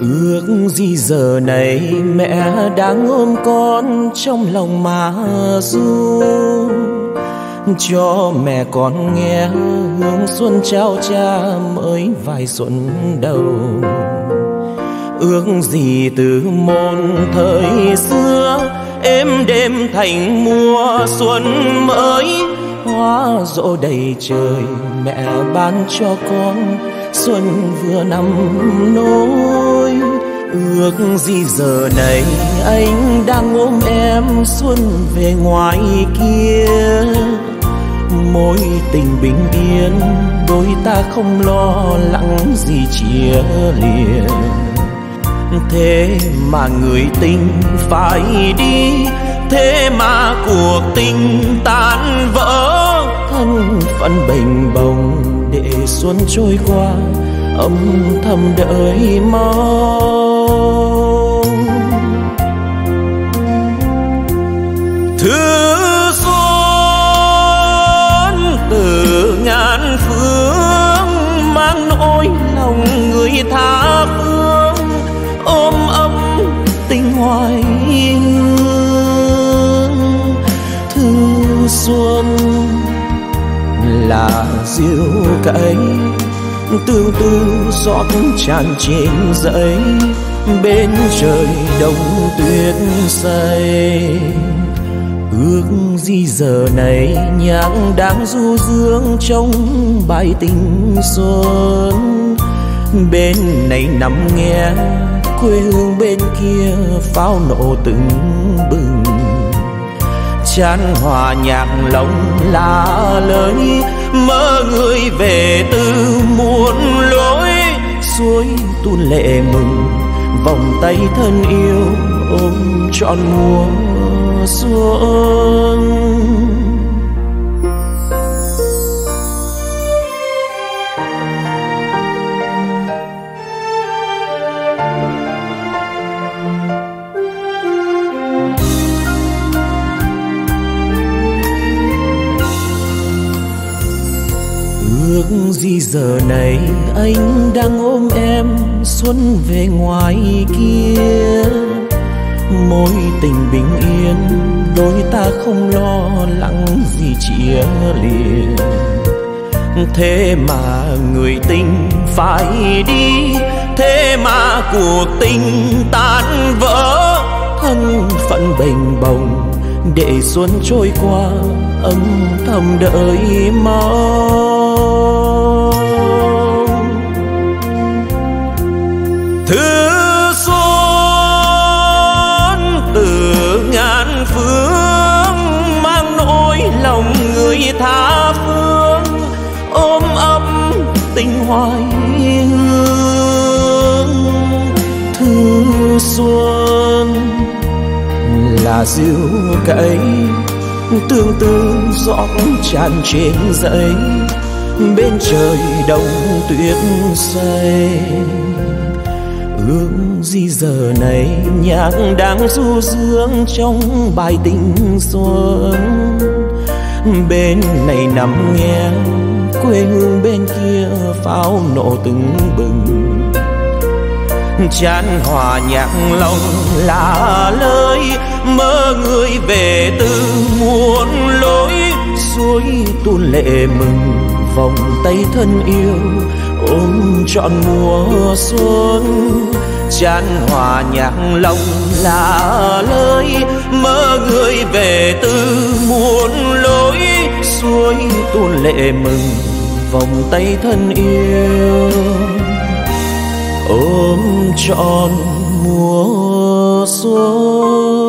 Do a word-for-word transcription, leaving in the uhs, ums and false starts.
Ước gì giờ này mẹ đang ôm con trong lòng mà ru, cho mẹ con nghe hương xuân trao cha mới vài xuân đầu. Ước gì từ môn thời xưa êm đêm thành mùa xuân mới, hoa rộ đầy trời mẹ ban cho con xuân vừa năm nỗi. Ước gì giờ này anh đang ôm em xuân về ngoài kia, mối tình bình yên đôi ta không lo lắng gì chia lìa. Thế mà người tình phải đi, thế mà cuộc tình tan vỡ, thân phận bềnh bồng để xuân trôi qua âm thầm đợi mong. Thứ xuân từ ngàn phương mang nỗi lòng người tha phương, ôm ấm tình hoài hương. Thứ xuân là diêu cấy tương tư giọt tràn trên giấy, bên trời đông tuyết say. Ước gì giờ này nhạc đang du dương trong bài tình xuân, bên này nằm nghe quê hương bên kia pháo nổ từng bừng. Chán hòa nhạc lòng lá lời mơ người về từ muôn lối, suối tuôn lệ mừng vòng tay thân yêu ôm trọn mùa xuân. Ước gì giờ này anh đang ôm em xuân về ngoài kia, mối tình bình yên đôi ta không lo lắng gì chia lìa. Thế mà người tình phải đi, thế mà cuộc tình tan vỡ, thân phận bềnh bồng để xuân trôi qua âm thầm đợi mong. Thứ xuân từ ngàn phương mang nỗi lòng người tha phương, ôm ấm tình hoài hương. Thứ xuân là diêu cấy tương tư giọt tràn trên giấy, bên trời đông tuyết say. Ước gì giờ này nhạc đang du dương trong bài tình xuân, bên này nằm nghe quê hương bên kia pháo nổ từng bừng. Chán hòa nhạc lòng lá lời mơ người về từ muôn lối, suối tuôn lệ mừng vòng tay thân yêu ôm trọn mùa xuân. Chán hòa nhạc lòng là lời mơ người về từ muôn lối, suối tuôn lệ mừng vòng tay thân yêu ôm trọn mùa xuân.